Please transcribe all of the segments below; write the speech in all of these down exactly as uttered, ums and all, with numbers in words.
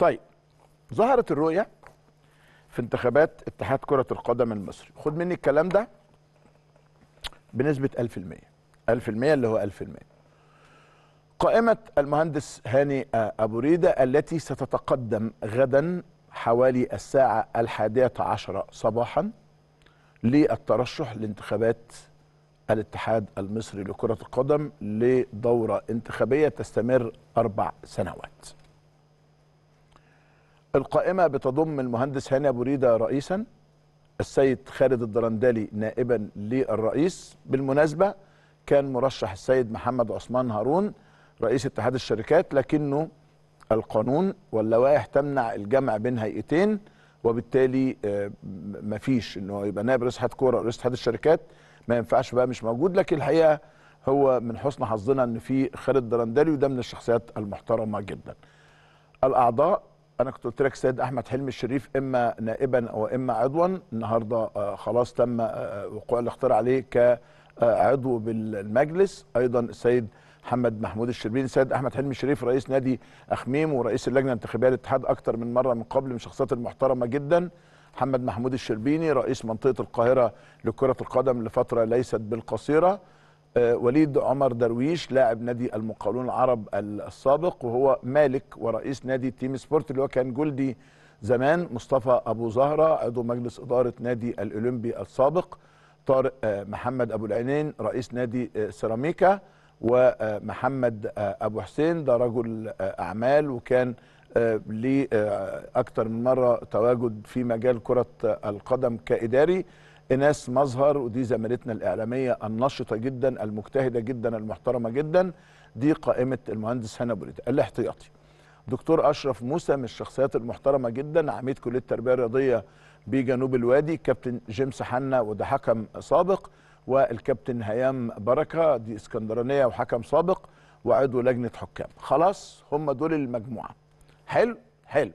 طيب ظهرت الرؤية في انتخابات اتحاد كرة القدم المصري، خد مني الكلام ده بنسبة ألف في المية، ألف في المية اللي هو ألف في المية. قائمة المهندس هاني أبو ريدة التي ستتقدم غدا حوالي الساعة الحادية عشرة صباحا للترشح لانتخابات الاتحاد المصري لكرة القدم لدورة انتخابية تستمر أربع سنوات. القائمة بتضم المهندس هاني أبو ريدة رئيسا، السيد خالد الدرندالي نائبا للرئيس، بالمناسبة كان مرشح السيد محمد عثمان هارون رئيس اتحاد الشركات، لكنه القانون واللوائح تمنع الجمع بين هيئتين، وبالتالي مفيش انه يبقى نائب رئيس اتحاد كوره ورئيس اتحاد الشركات، ما ينفعش بقى، مش موجود. لكن الحقيقه هو من حسن حظنا ان في خالد الدرندالي، وده من الشخصيات المحترمه جدا. الاعضاء انا كنت قلت لك السيد احمد حلمي الشريف اما نائبا او اما عضوا، النهارده خلاص تم وقوع الاختيار عليه كعضو بالمجلس، ايضا السيد محمد محمود الشربيني، السيد احمد حلمي الشريف رئيس نادي اخميم ورئيس اللجنه الانتخابيه للاتحاد اكتر من مره من قبل، من الشخصيات المحترمه جدا. محمد محمود الشربيني رئيس منطقه القاهره لكره القدم لفتره ليست بالقصيره. آه وليد عمر درويش لاعب نادي المقاولون العرب السابق وهو مالك ورئيس نادي تيم سبورت اللي هو كان جلدي زمان. مصطفى أبو زهره عضو مجلس اداره نادي الاولمبي السابق. طارق آه محمد أبو العينين رئيس نادي آه سيراميكا. ومحمد أبو حسين ده رجل أعمال وكان ليه أكتر من مرة تواجد في مجال كرة القدم كإداري. إيناس مظهر ودي زميلتنا الإعلامية النشطة جدا المجتهدة جدا المحترمة جدا، دي قائمة المهندس هاني أبو ريدة. الاحتياطي دكتور أشرف موسى من الشخصيات المحترمة جدا، عميد كلية التربية الرياضية بجنوب الوادي، كابتن جيمس حنا وده حكم سابق، والكابتن هيام بركة دي اسكندرانية وحكم سابق وعضو لجنة حكام. خلاص هم دول المجموعة. حلو حلو.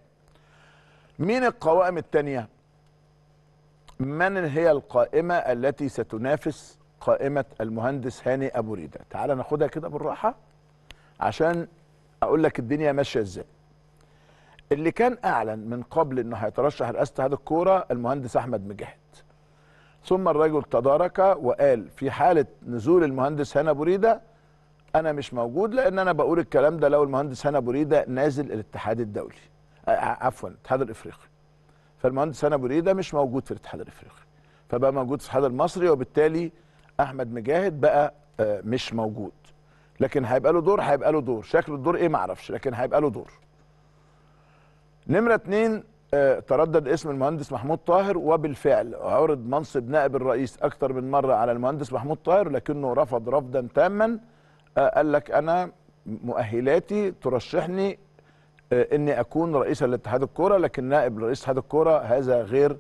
مين القوائم التانية؟ من هي القائمة التي ستنافس قائمة المهندس هاني أبو ريدة؟ تعال ناخدها كده بالراحة عشان أقول لك الدنيا ماشية إزاي. اللي كان أعلن من قبل إنه هيترشح رئاسة اتحاد الكورة المهندس أحمد مجاهد، ثم الرجل تدارك وقال في حالة نزول المهندس هاني أبو ريدة أنا مش موجود، لأن أنا بقول الكلام ده لو المهندس هاني أبو ريدة نازل الاتحاد الدولي، عفوا الاتحاد الإفريقي، فالمهندس هاني أبو ريدة مش موجود في الاتحاد الإفريقي فبقى موجود في الاتحاد المصري، وبالتالي أحمد مجاهد بقى مش موجود. لكن هيبقى له دور، هيبقى له دور، شكل الدور إيه معرفش، لكن هيبقى له دور. نمرة اتنين تردد اسم المهندس محمود طاهر، وبالفعل عرض منصب نائب الرئيس أكتر من مرة على المهندس محمود طاهر لكنه رفض رفضا تاما، قال لك أنا مؤهلاتي ترشحني إني أكون رئيس لاتحاد الكورة، لكن نائب رئيس اتحاد الكورة هذا غير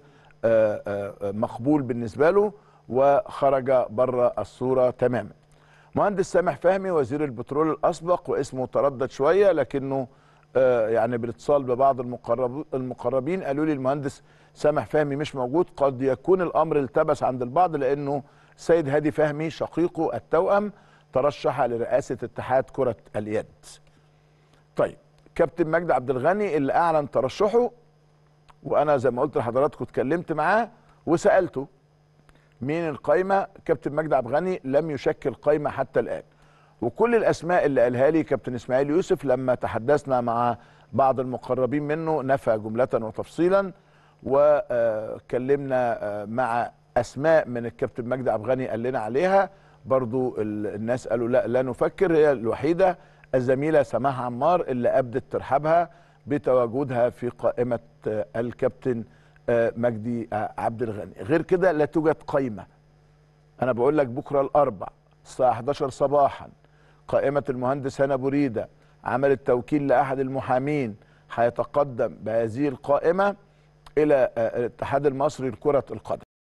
مقبول بالنسبة له، وخرج بره الصورة تماما. مهندس سامح فاهمي وزير البترول الأسبق واسمه تردد شوية، لكنه يعني بالاتصال ببعض المقربين قالوا لي المهندس سامح فاهمي مش موجود، قد يكون الامر التبس عند البعض لانه السيد هادي فاهمي شقيقه التوأم ترشح لرئاسه اتحاد كره اليد. طيب كابتن مجدي عبد الغني اللي اعلن ترشحه، وانا زي ما قلت لحضراتكم اتكلمت معاه وسالته مين القايمه، كابتن مجدي عبد الغني لم يشكل قايمه حتى الان. وكل الاسماء اللي قالها لي كابتن اسماعيل يوسف لما تحدثنا مع بعض المقربين منه نفى جمله وتفصيلا، وكلمنا مع اسماء من الكابتن مجدي عبد الغني قال لنا عليها، برضو الناس قالوا لا لا نفكر. هي الوحيده الزميله سماح عمار اللي ابدت ترحبها بتواجدها في قائمه الكابتن مجدي عبد الغني. غير كده لا توجد قايمه. انا بقول لك بكره الاربع الساعه الحادية عشرة صباحا قائمة المهندس هاني أبو ريدة عملت توكيل لأحد المحامين هيتقدم بهذه القائمة إلى الاتحاد المصري لكرة القدم.